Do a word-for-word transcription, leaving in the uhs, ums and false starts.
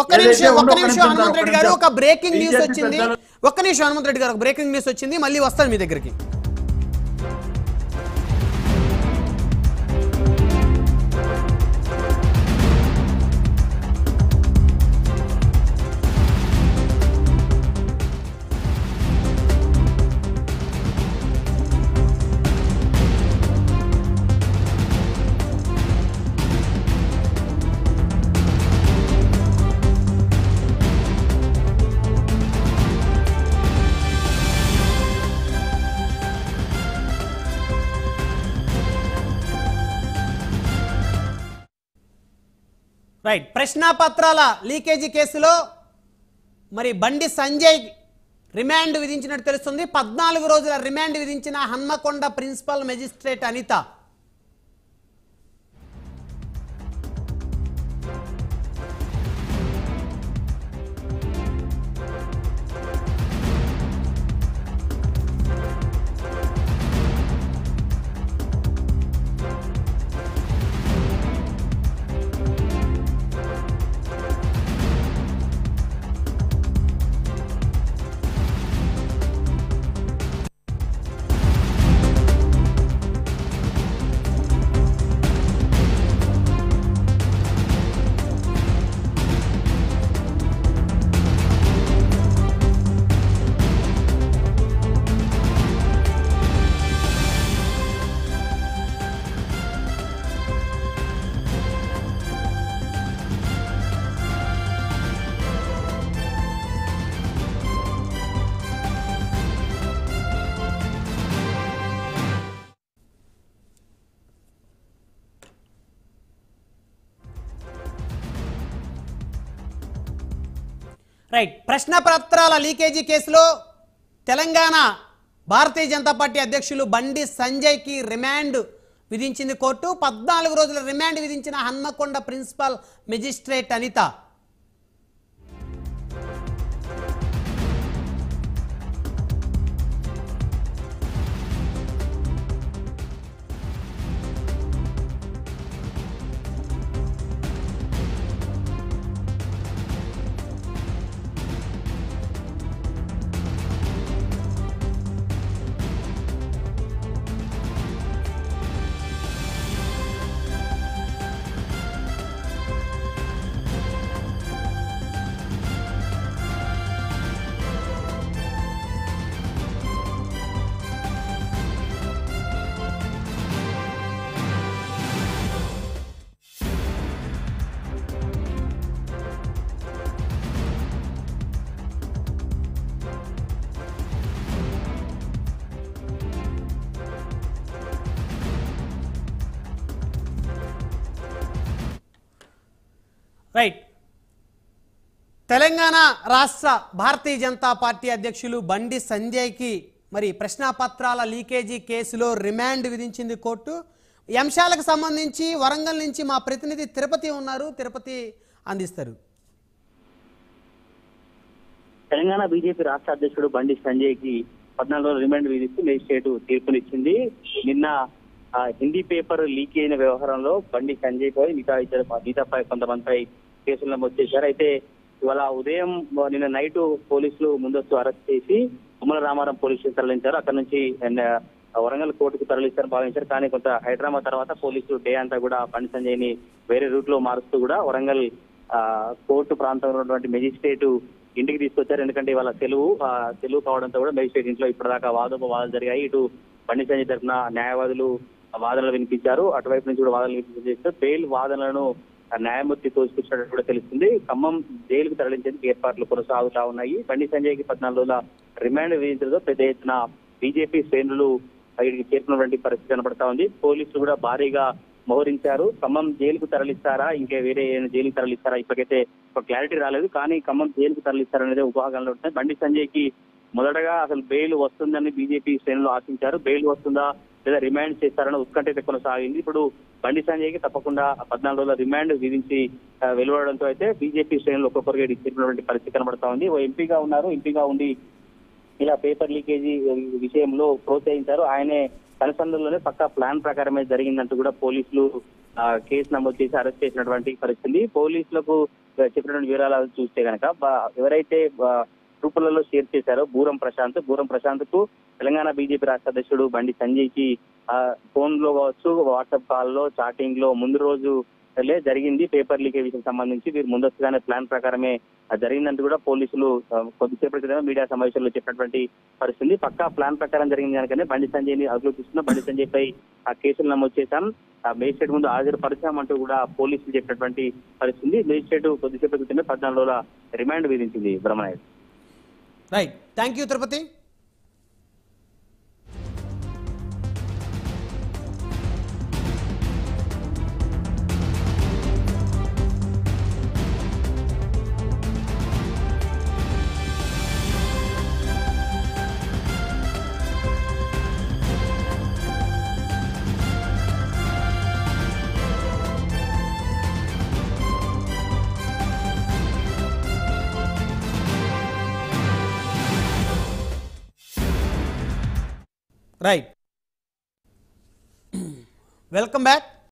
హనుమంతరెడ్డి గారు ఒక breaking news వచ్చింది ఒక్క నిమిషం హనుమంతరెడ్డి గారు ఒక బ్రేకింగ్ న్యూస్ వచ్చింది మళ్ళీ వస్తాను మీ దగ్గరికి. రైట్, ప్రశ్నాపత్రాల లీకేజీ కేసులో మరి బండి సంజయ్ రిమాండ్ విధించినట్టు తెలుస్తుంది. పద్నాలుగు రోజుల రిమాండ్ విధించిన Hanamkonda principal magistrate Anitha right ప్రశ్నపత్రాల లీకేజీ కేసులో తెలంగాణ భారతీయ జనతా పార్టీ అధ్యక్షులు బండి సంజయ్కి రిమాండ్ విధించింది కోర్టు. పద్నాలుగు రోజుల రిమాండ్ విధించిన Hanamkonda principal magistrate Anitha right Telangana రాష్ట్ర భారతీయ జనతా పార్టీ అధ్యక్షులు బండి సంజయ్కి మరి ప్రశ్నాపత్రాల లీకేజీ కేసులో రిమాండ్ విధించింది కోర్టు. ఈ అంశాలకు సంబంధించి వరంగల్ నుంచి మా ప్రతినిధి తిరుపతి ఉన్నారు, తిరుపతి అందిస్తారు. తెలంగాణ బీజేపీ రాష్ట్ర అధ్యక్షుడు బండి సంజయ్కి పద్నాలుగు రోజుల రిమాండ్ విధిస్తూ మేజిస్ట్రేట్ తీర్పునిచ్చింది. నిన్న హిందీ పేపర్ లీక్ అయిన వ్యవహారంలో బండి సంజయ్ పై మిగతా ఇద్దరు మిగతాపై కొంతమందిపై కేసులు నమోదు చేశారు. అయితే ఇవాళ ఉదయం నిన్న నైట్ పోలీసులు ముందస్తు అరెస్ట్ చేసి ఉమ్మల రామారం పోలీసులు తరలించారు. అక్కడ నుంచి వరంగల్ కోర్టుకు తరలిస్తారని భావించారు. కానీ కొంత హైదరాబాద్ తర్వాత పోలీసులు డే అంతా కూడా బండి సంజయ్ ని వేరే రూట్ లో మారుస్తూ కూడా వరంగల్ కోర్టు ప్రాంతంలో ఉన్నటువంటి మెజిస్ట్రేట్ ఇంటికి తీసుకొచ్చారు. ఎందుకంటే ఇవాళ సెలవు సెలవు కావడంతో కూడా మెజిస్ట్రేట్ ఇంట్లో ఇప్పటిదాకా వాదోపవాదాలు జరిగాయి. ఇటు బండి సంజయ్ తరఫున న్యాయవాదులు వాదనలు వినిపించారు, అటువైపు నుంచి కూడా వాదనలు వినిపించారు. బెయిల్ వాదనలను న్యాయమూర్తి తోసిపుచ్చినట్టు కూడా తెలుస్తుంది. ఖమ్మం జైలుకు తరలించేందుకు ఏర్పాట్లు కొనసాగుతా ఉన్నాయి. బండి సంజయ్కి పద్నాలుగు రోజుల రిమాండ్ విధించడంతో పెద్ద ఎత్తున బీజేపీ శ్రేణులు ఇక్కడికి చేరుకున్నటువంటి పరిస్థితి కనబడతా ఉంది. పోలీసులు కూడా భారీగా మోహరించారు. ఖమ్మం జైలుకు తరలిస్తారా, ఇంకా వేరే జైలుకు తరలిస్తారా, ఇప్పటికైతే ఒక క్లారిటీ రాలేదు. కానీ ఖమ్మం జైలుకు తరలిస్తారనేది ఉపాగాల్లో ఉంటుంది. బండి సంజయ్కి మొదటగా అసలు బెయిల్ వస్తుందని బీజేపీ శ్రేణులు ఆశించారు. బెయిల్ వస్తుందా లేదా రిమాండ్ చేస్తారని ఉత్కంఠ అయితే కొనసాగింది. ఇప్పుడు బండి సంజయ్కి తప్పకుండా పద్నాలుగు రోజుల రిమాండ్ విధించి వెలువడంతో అయితే బీజేపీ శ్రేణులు ఒక్కొక్కరికి ఇచ్చినటువంటి పరిస్థితి కనబడతా ఉంది. ఓ ఎంపీగా ఉన్నారు, ఎంపీగా ఉండి ఇలా పేపర్ లీకేజీ విషయంలో ప్రోత్సహించారు. ఆయనే కనుసంధంలోనే పక్కా ప్లాన్ ప్రకారమే జరిగిందంటూ కూడా పోలీసులు కేసు నమోదు చేసి అరెస్ట్ చేసినటువంటి పరిస్థితి. పోలీసులకు చెప్పినటువంటి వివరాలు చూస్తే గనక ఎవరైతే గ్రూపులలో షేర్ చేశారో బూరం ప్రశాంత్ బూరం ప్రశాంత్ కు తెలంగాణ బీజేపీ రాష్ట్ర అధ్యక్షుడు బండి సంజయ్ కి ఫోన్ లో కావచ్చు, వాట్సాప్ కాల్ లో, చాటింగ్ లో ముందు రోజు జరిగింది. పేపర్ లీకే విషయం సంబంధించి వీరు ముందస్తుగానే ప్లాన్ ప్రకారమే జరిగిందంటూ కూడా పోలీసులు కొద్దిసేపటి క్రితం మీడియా సమావేశంలో చెప్పినటువంటి పరిస్థితి. పక్కా ప్లాన్ ప్రకారం జరిగింది కనుకనే బండి సంజయ్ ని అదుపులోకి తీసుకున్నాం, బండి సంజయ్ పై ఆ కేసులు నమోదు చేశాం, మేజిస్ట్రేట్ ముందు హాజరుపరిచామంటూ కూడా పోలీసులు చెప్పినటువంటి పరిస్థితి. మేజిస్ట్రేట్ కొద్దిసేపటి క్రితమే పద్నాలుగు రోజుల రిమాండ్ విధించింది. Brahmanaidu right, thank you Tirupati. Right. Welcome back.